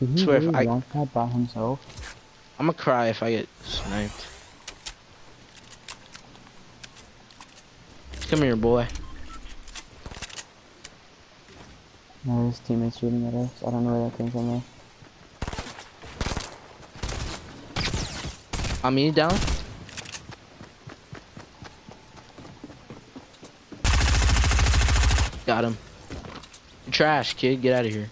Did he swear really if I by himself? I'm gonna cry if I get sniped. Come here, boy. No, his teammate's shooting at us. I don't know where that came from. I'm mean, down. Got him. You're trash, kid. Get out of here.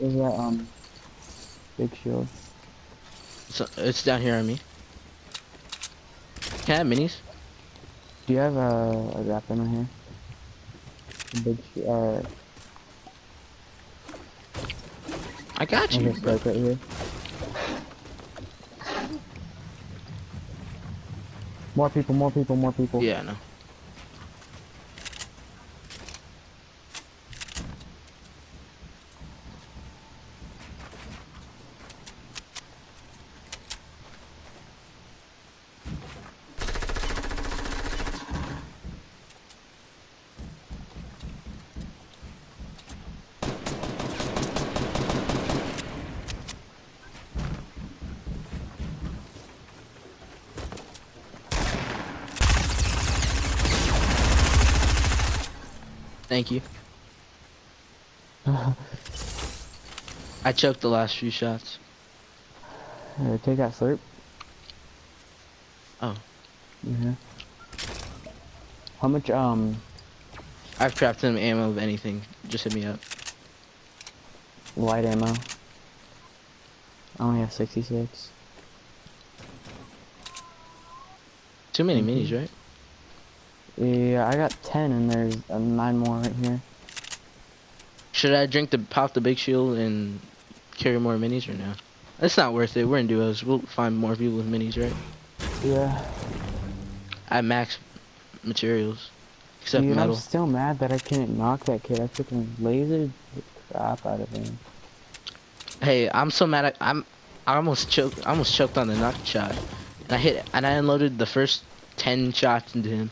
Is that big shield? It's down here on me. Can I have minis? Do you have a weapon on here? A big I got you. Right here. More people, more people, more people. Yeah, I know. Thank you. I choked the last few shots. Here, take that slurp. Oh. Yeah. How much, I've trapped him ammo of anything. Just hit me up. Light ammo. I only have 66. Too many minis, right? Yeah, I got 10 and there's 9 more right here. Should I pop the big shield and carry more minis or no? It's not worth it. We're in duos. We'll find more people with minis, right? Yeah. I max materials. Except dude, metal. I'm still mad that I couldn't knock that kid. I freaking lasered the crap out of him. Hey, I'm so mad. I almost choked on the knock shot. And I unloaded the first 10 shots into him.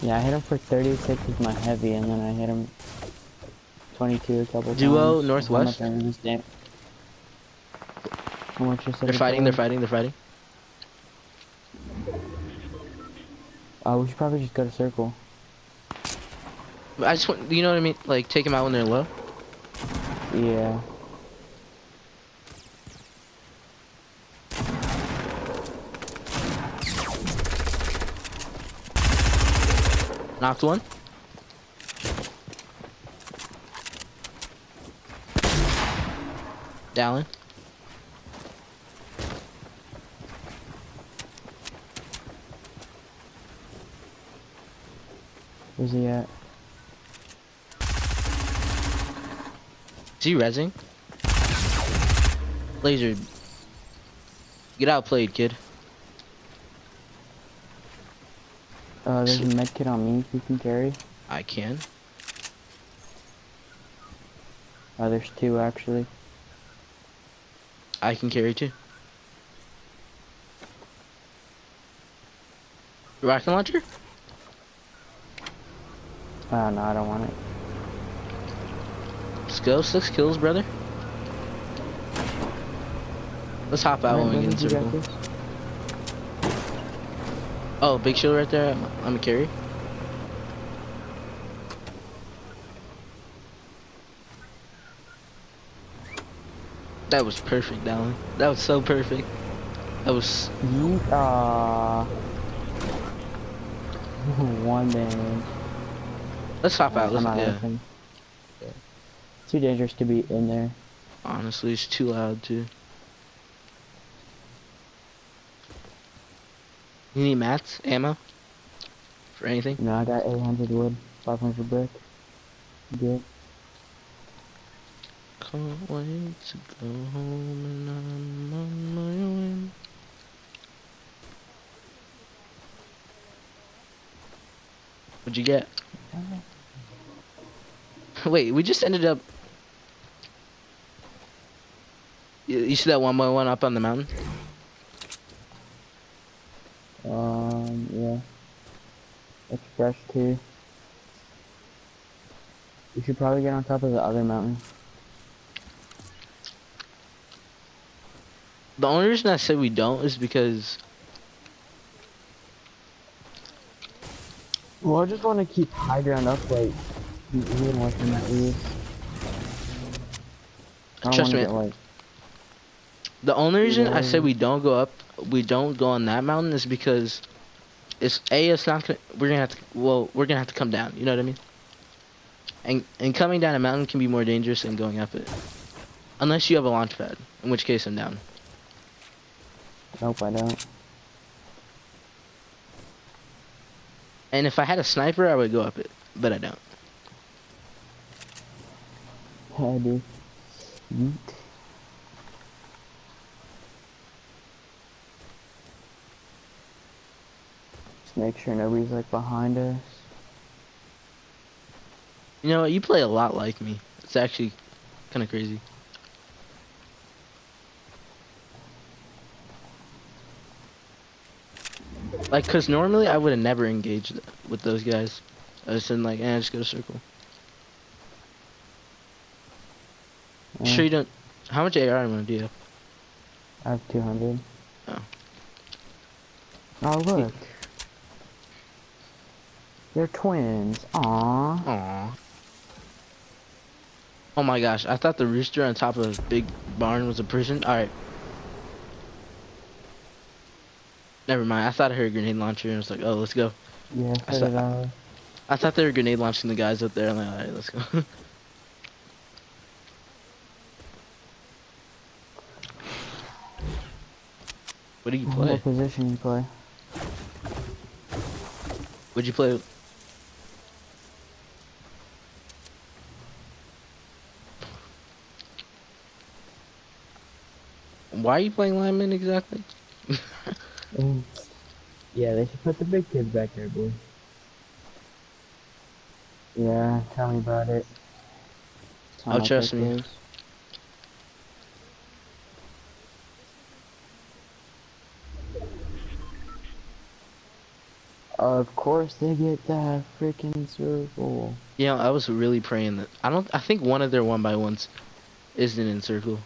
Yeah, I hit him for 36 with my heavy, and then I hit him 22 a couple times. Duo northwest. They're fighting. We should probably just go to circle. I just want, you know what I mean? Like, take them out when they're low? Yeah. Knocked one. Dallin. Where's he at? Is he rezzing? Laser. Get outplayed, kid. There's a med kit on me you can carry. I can. There's 2 actually. I can carry 2. Rocket launcher? No, I don't want it. Let's go, 6 kills, brother. Let's hop out when we get in circle. Oh, big shield right there. I'm a carry. That was perfect, Dallin. That was so perfect. That was. You one damage. Let's hop out. Yeah. Too dangerous to be in there. Honestly, it's too loud too. You need mats, ammo, for anything? No, I got 800 wood, 500 brick. Good. Can't wait to go home and I'm on my own. What'd you get? Wait, we just ended up... You see that 1x1 up on the mountain? Yeah. It's fresh too. We should probably get on top of the other mountain. The only reason I say we don't is because... Well, I just want to keep high ground up, like... Trust me. Like... The only reason I say we don't go up, we don't go on that mountain is because... It's A, it's not gonna, we're gonna have to come down, you know what I mean? And coming down a mountain can be more dangerous than going up it. Unless you have a launch pad, in which case I'm down. Nope, I don't. And if I had a sniper, I would go up it, but I don't. I do. Yeet. Just make sure nobody's like behind us. You know what? You play a lot like me. It's actually kind of crazy. Like, cause normally I would have never engaged with those guys. I was in like, just go to circle. Sure you don't. How much AR ammo do you have? I have 200. Oh. Oh look, they're twins. Aww. Aww. Oh my gosh! I thought the rooster on top of a big barn was a prison. All right. Never mind. I thought I heard a grenade launcher and I was like, oh, let's go. Yeah. I thought they were grenade launching the guys up there. I'm like, all right, let's go. What do you play? What position you play? What'd you play? Why are you playing lineman exactly? Yeah, they should put the big kid back there, boy. Yeah, tell me about it. Oh, trust me. Of course they get that freaking circle. Yeah, I was really praying that. I think one of their 1x1s isn't in circle.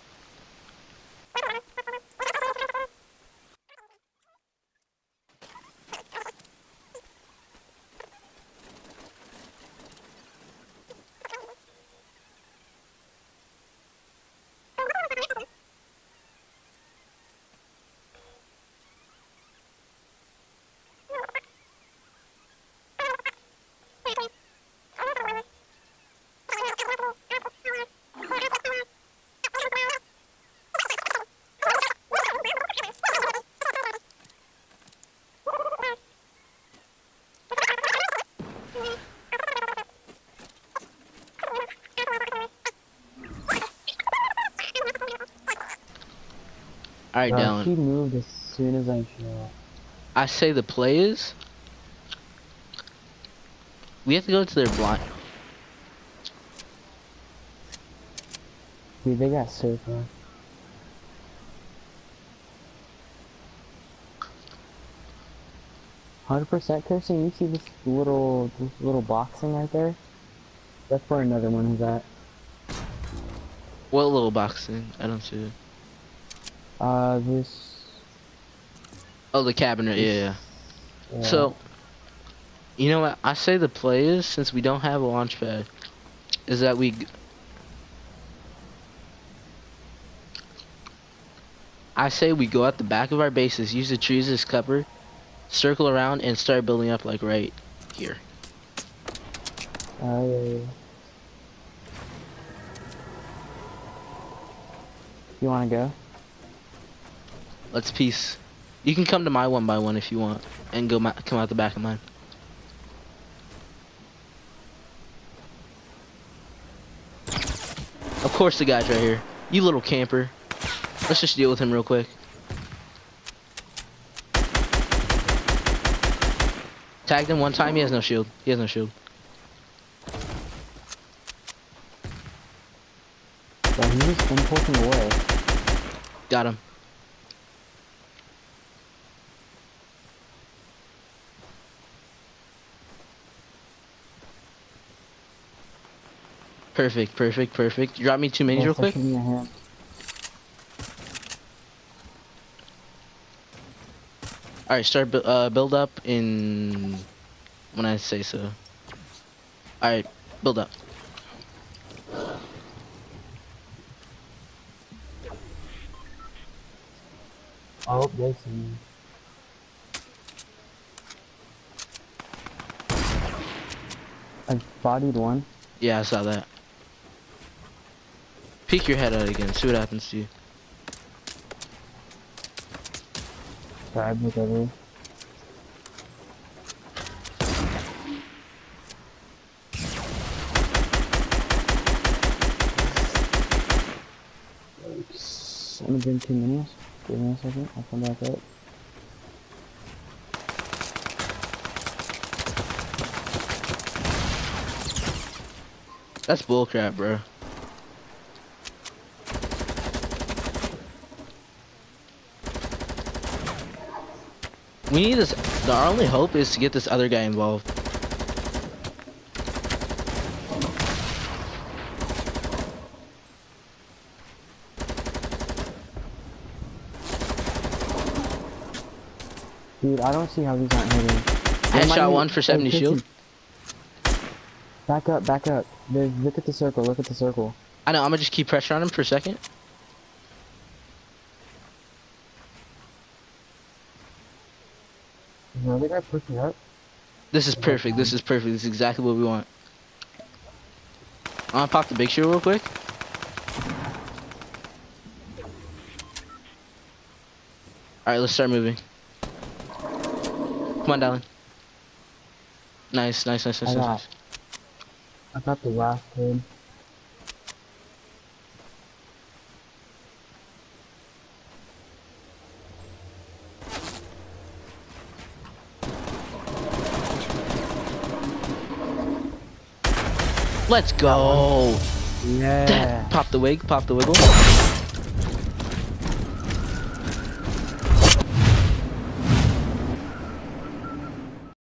Alright, Dylan. He moved as soon as I shot. I say the play is we have to go to their blind. Dude, they got circle. Hundred % cursing. You see this little boxing right there? That's where another one is at. What little boxing? I don't see it. This... Oh, the cabinet, yeah. So, you know what, I say the play is, since we don't have a launch pad, is that we... I say we go out the back of our bases, use the trees as cover, circle around, and start building up, like, right here. You wanna go? Let's peace. You can come to my 1x1 if you want, and come out the back of mine. Of course the guy's right here. You little camper. Let's just deal with him real quick. Tagged him one time, he has no shield. He has no shield. Well, he's just been pushing away. Got him. Perfect, perfect, perfect. Drop me 2 minis real quick. Alright, start build up in... when I say so. Alright, build up. Oh, there's me. I bodied one. Yeah, I saw that. Peek your head out again, see what happens to you. I'm gonna bring 2 minis. Give me a second, I'll come back up. That's bullcrap, bro. We need this. Our only hope is to get this other guy involved. Dude, I don't see how these aren't hitting. Headshot one for 70 shield. Back up, back up. Look at the circle, look at the circle. I know, I'm gonna just keep pressure on him for a second. Is another guy pushing up? This is perfect, this is perfect. This is exactly what we want. I'm gonna pop the big shield real quick. Alright, let's start moving. Come on, Dallin. Nice, nice, nice, nice, nice. I got the last one. Let's go. Yeah. Pop the wig, pop the wiggle.